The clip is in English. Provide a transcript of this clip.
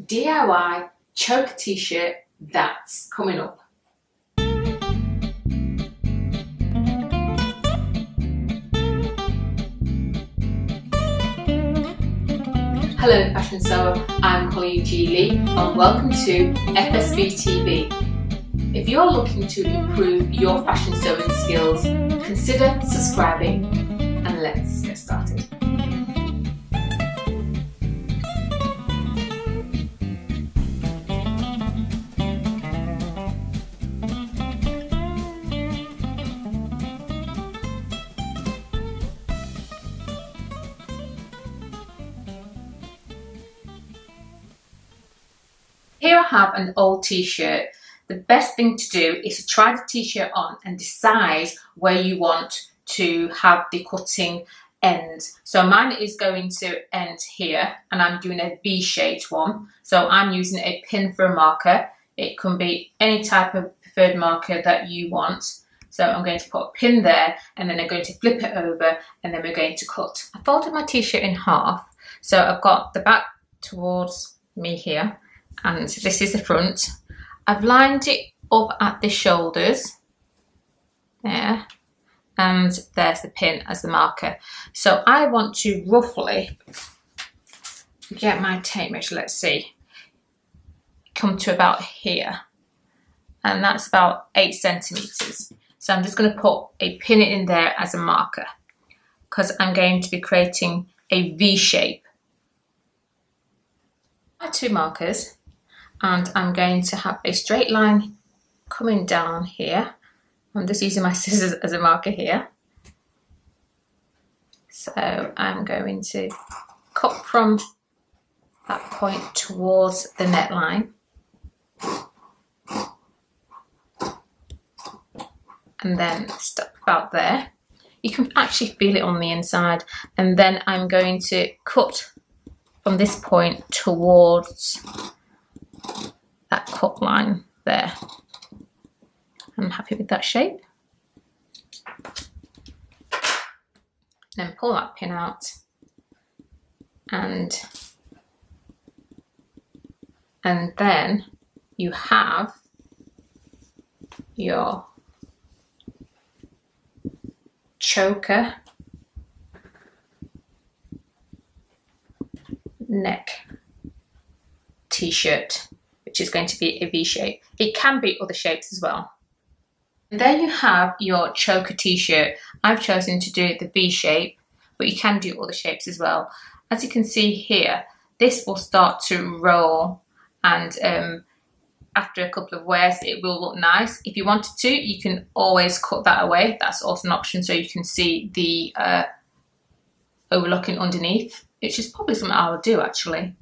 DIY choker t-shirt that's coming up. Hello fashion sewer, I'm Colleen G. Lee and welcome to FSB TV. If you're looking to improve your fashion sewing skills, consider subscribing and let's get started. Here I have an old t-shirt. The best thing to do is to try the t-shirt on and decide where you want to have the cutting end. So mine is going to end here and I'm doing a V-shaped one. So I'm using a pin for a marker. It can be any type of preferred marker that you want. So I'm going to put a pin there and then I'm going to flip it over and then we're going to cut. I folded my t-shirt in half. So I've got the back towards me here. And this is the front. I've lined it up at the shoulders there, and there's the pin as the marker. So I want to roughly get my tape measure, let's see, come to about here, and that's about 8 centimeters. So I'm just going to put a pin in there as a marker because I'm going to be creating a V shape. I have two markers. And I'm going to have a straight line coming down here. I'm just using my scissors as a marker here. So I'm going to cut from that point towards the neckline. And then stop about there. You can actually feel it on the inside. And then I'm going to cut from this point towards that cut line there. I'm happy with that shape. Then pull that pin out and then you have your choker neck t-shirt, which is going to be a V shape. It can be other shapes as well. And there you have your choker t-shirt. I've chosen to do the V shape, but you can do other shapes as well. As you can see here, this will start to roll, and after a couple of wears it will look nice. If you wanted to, you can always cut that away. That's also an option, so you can see the overlocking underneath, which is probably something I would do actually.